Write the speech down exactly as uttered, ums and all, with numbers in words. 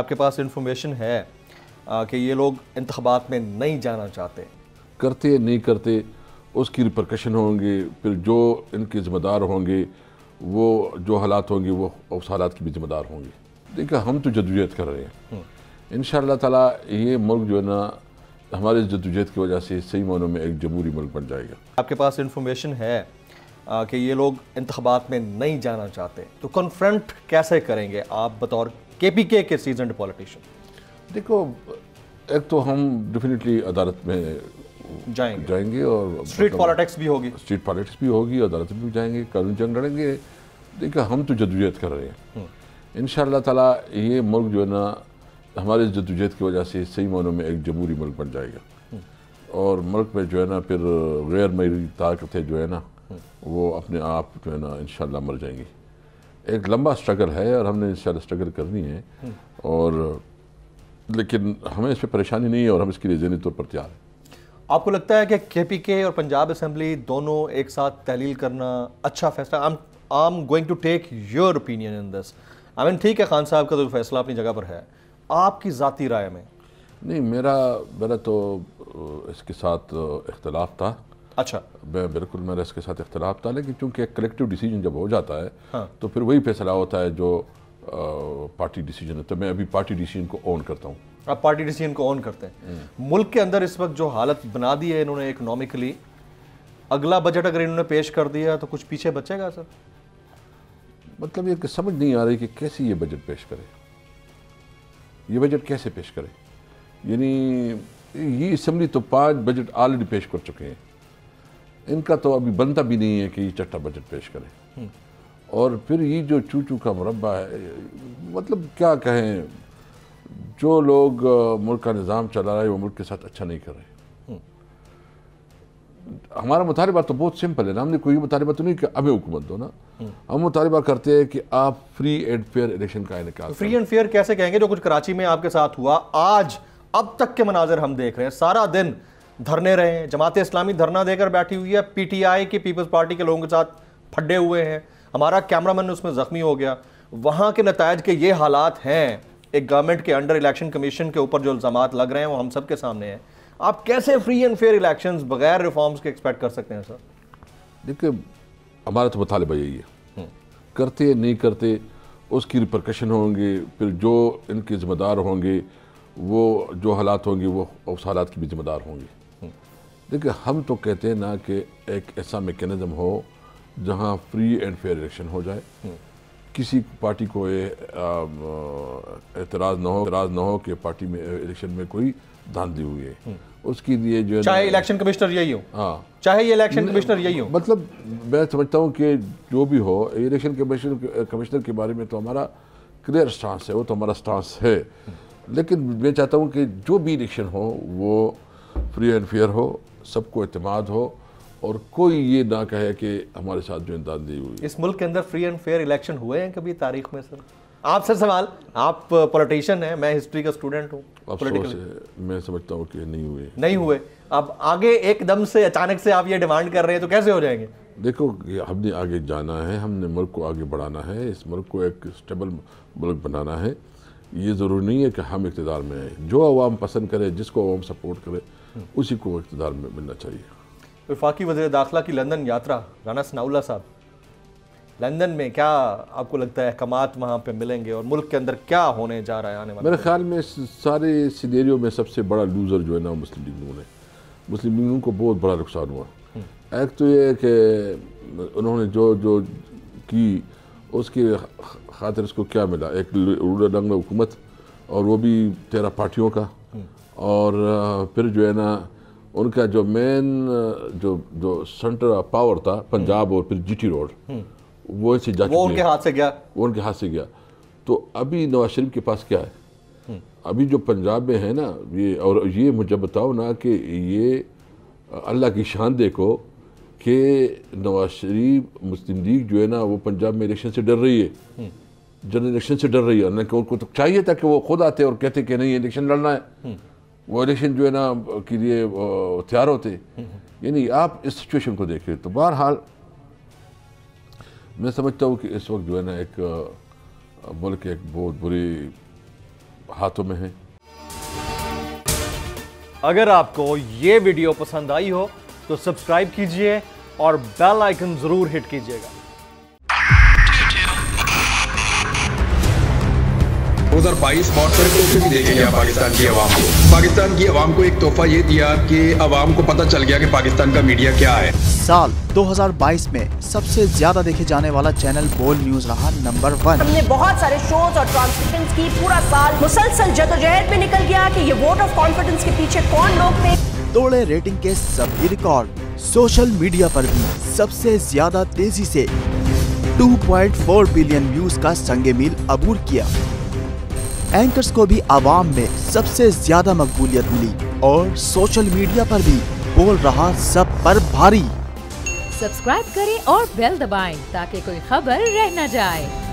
आपके पास इन्फॉर्मेशन है कि ये लोग इंतखाबात में नहीं जाना चाहते, करते नहीं करते उसकी रिपरकशन होंगे, फिर जो इनके ज़िम्मेदार होंगे वो जो हालात होंगे वो उस हालात के भी ज़िम्मेदार होंगे। देखिए हम तो जदोजहद कर रहे हैं, इंशाअल्लाह ताला ये मुल्क जो है ना हमारे जदोजहद की वजह से सही मानों में एक जमहूरी मुल्क बन जाएगा। आपके पास इन्फॉर्मेशन है कि ये लोग इंतखाबात में नहीं जाना चाहते, तो कन्फ्रंट कैसे करेंगे आप बतौर केपीके के सीजन्ड पॉलिटिशियन? देखो एक तो हम डेफिनेटली अदालत में जाएंगे जाएंगे और स्ट्रीट पॉलिटिक्स भी होगी स्ट्रीट पॉलिटिक्स भी होगी अदालत में भी जाएंगे, कानून जंग लड़ेंगे। देखो हम तो जदोजहद कर रहे हैं, इंशाअल्लाह ताला ये मुल्क जो है ना हमारे जदोजहद की वजह से सही मानों में एक जमहूरी मुल्क बन जाएगा और मुल्क में जो है ना फिर गैर मेरी ताकतें जो है ना वो अपने आप जो है ना इंशाअल्लाह मर जाएंगी। एक लंबा स्ट्रगल है और हमने इंशाल्लाह स्ट्रगल करनी है, और लेकिन हमें इस पर परेशानी नहीं है और हम इसके लिए ज़हनी तौर पर तैयार हैं। आपको लगता है कि केपीके और पंजाब असम्बली दोनों एक साथ तहलील करना अच्छा फैसला? I am going to take your opinion in this. I mean ठीक है खान साहब का तो फैसला अपनी जगह पर है, आपकी ज़ाती राय में? नहीं, मेरा मेरा तो इसके साथ इख्तलाफ था। अच्छा, मैं बिल्कुल मेरा इसके साथ इख्तलाफ था, लेकिन चूँकि एक कलेक्टिव डिसीजन जब हो जाता है हाँ। तो फिर वही फैसला होता है जो आ, पार्टी डिसीजन है। तो मैं अभी पार्टी डिसीजन को ऑन करता हूँ। आप पार्टी डिसीजन को ऑन करते हैं? मुल्क के अंदर इस वक्त जो हालत बना दी है इन्होंने इकोनॉमिकली, अगला बजट अगर इन्होंने पेश कर दिया तो कुछ पीछे बचेगा सर? मतलब ये समझ नहीं आ रही कि कैसे ये बजट पेश करे, ये बजट कैसे पेश करे। यानी ये असम्बली तो पाँच बजट ऑलरेडी पेश कर चुके हैं, इनका तो अभी बनता भी नहीं है कि ये चट्टा बजट पेश करें। और फिर ये जो चू चू का मुरबा है, मतलब क्या कहें, जो लोग मुल्क का निज़ाम चला रहे हैं वो मुल्क के साथ अच्छा नहीं कर रहे। हमारा मुतालबा तो बहुत सिंपल है ना, हमने कोई मुतालबा तो नहीं किया अभी हुकूमत दो ना, हम मुतालबा करते हैं कि आप फ्री एंड फेयर इलेक्शन का इनकार। फ्री एंड फेयर कैसे कहेंगे? जो कुछ कराची में आपके साथ हुआ, आज अब तक के मनाजर हम देख रहे हैं, सारा दिन धरने रहे हैं, जमात इस्लामी धरना देकर बैठी हुई है, पीटीआई की पीपल्स पार्टी के लोगों के साथ फड्डे हुए हैं, हमारा कैमरामैन उसमें ज़ख्मी हो गया। वहाँ के नतायज के ये हालात हैं, एक गवर्नमेंट के अंडर इलेक्शन कमीशन के ऊपर जो इल्ज़ामात लग रहे हैं वो हम सब के सामने हैं। आप कैसे फ्री एंड फेयर इलेक्शंस बगैर रिफॉर्म्स के एक्सपेक्ट कर सकते हैं सर? देखिए हमारा तो मुतालबा यही है, करते नहीं करते उसकी रिपरकशन होंगे, फिर जो इनके ज़िम्मेदार होंगे वो जो हालात होंगे वो उस हालात के भी ज़िम्मेदार होंगे। देखिए हम तो कहते हैं ना कि एक ऐसा मेकनिज़म हो जहां फ्री एंड फेयर इलेक्शन हो जाए, किसी पार्टी को एतराज़ ना हो एतराज़ ना हो कि पार्टी में इलेक्शन में कोई धांधली हुई है। उसके लिए जो चाहे इलेक्शन कमिश्नर यही हो, हाँ चाहे ये इलेक्शन कमिश्नर यही हो, मतलब मैं समझता हूँ कि जो भी हो इलेक्शन कमिश्नर कमिश्नर के बारे में तो हमारा क्लियर स्टांस है, वो तो हमारा स्टांस है। लेकिन मैं चाहता हूँ कि जो भी इलेक्शन हो वो फ्री एंड फेयर हो, सबको एतमाद हो और कोई ये ना कहे कि हमारे साथ जो धांधली हुई। इस मुल्क के अंदर फ्री एंड फेयर इलेक्शन हुए हैं कभी तारीख में सर? आपसे सवाल, आप पॉलिटिशियन हैं, मैं हिस्ट्री का स्टूडेंट हूँ, मैं समझता हूँ कि नहीं हुए नहीं हुए अब आगे एकदम से अचानक से आप ये डिमांड कर रहे हैं तो कैसे हो जाएंगे? देखो हमने आगे जाना है, हमने मुल्क को आगे बढ़ाना है, इस मुल्क को एक स्टेबल मुल्क बनाना है। ये ज़रूरी नहीं है कि हम इक़्तिदार में आए, जो आवाम पसंद करे, जिसको आवाम सपोर्ट करे उसी को इक़्तिदार में मिलना चाहिए। वफाकी वज़ीर दाखिला की लंदन यात्रा, राना सनाउल्ला साहब लंदन में, क्या आपको लगता है अहकामात वहाँ पे मिलेंगे और मुल्क के अंदर क्या होने जा रहा है आने वाले? मेरे ख्याल में सारे सिनेरियो में सबसे बड़ा लूज़र जो है ना मुस्लिम लीग नून है। मुस्लिम लीग नून को बहुत बड़ा नुकसान हुआ। एक तो ये कि उन्होंने जो जो की उसकी खातिर उसको क्या मिला, एक रूलर डंग हुकूमत और वो भी तेरह पार्टियों का, और फिर जो है ना उनका जो मेन जो जो सेंटर ऑफ पावर था पंजाब और फिर जीटी रोड वो ऐसे जा वो उनके हाथ से गया वो उनके हाथ से गया तो अभी नवाज शरीफ के पास क्या है? अभी जो पंजाब में है ना ये, और ये मुझे बताओ ना कि ये अल्लाह की शान देखो कि नवाज शरीफ मुस्लिम लीग जो है ना वो पंजाब में इलेक्शन से डर रही है, जनरल इलेक्शन से डर रही है। ना कि उनको तो चाहिए था कि वो खुद आते और कहते कि नहीं इलेक्शन लड़ना है, वो इलेक्शन जो है ना के लिए तैयार होते। यानी आप इस सिचुएशन को देख रहे हो, तो बहरहाल मैं समझता हूँ कि इस वक्त जो है ना एक मुल्क एक बहुत बुरी हाथों में है। अगर आपको ये वीडियो पसंद आई हो तो सब्सक्राइब कीजिए और बेल आइकन जरूर हिट कीजिएगा। दो हज़ार बाईस बहुत सारे तोहफे भी देखे गया पाकिस्तान की आवाम को। पाकिस्तान की आवाम को एक तोहफा ये दिया कि आवाम को पता चल गया कि पाकिस्तान का मीडिया क्या है। साल दो हज़ार बाईस में सबसे ज्यादा देखे जाने वाला चैनल बोल न्यूज रहा नंबर वन। हमने बहुत सारे शोज और ट्रांसमिशन की, पूरा साल मुसलसल जदोजहद में निकल गया कि ये वोट ऑफ कॉन्फिडेंस के पीछे कौन लोग थे। तोड़े रेटिंग के सभी रिकॉर्ड। सोशल मीडिया पर भी सबसे ज्यादा तेजी से दो पॉइंट चार बिलियन व्यूज का संगे मील अबूर किया। एंकर्स को भी आवाम में सबसे ज्यादा मकबूलियत मिली और सोशल मीडिया पर भी बोल रहा सब पर भारी। सब्सक्राइब करें और बेल दबाएं ताकि कोई खबर रह न जाए।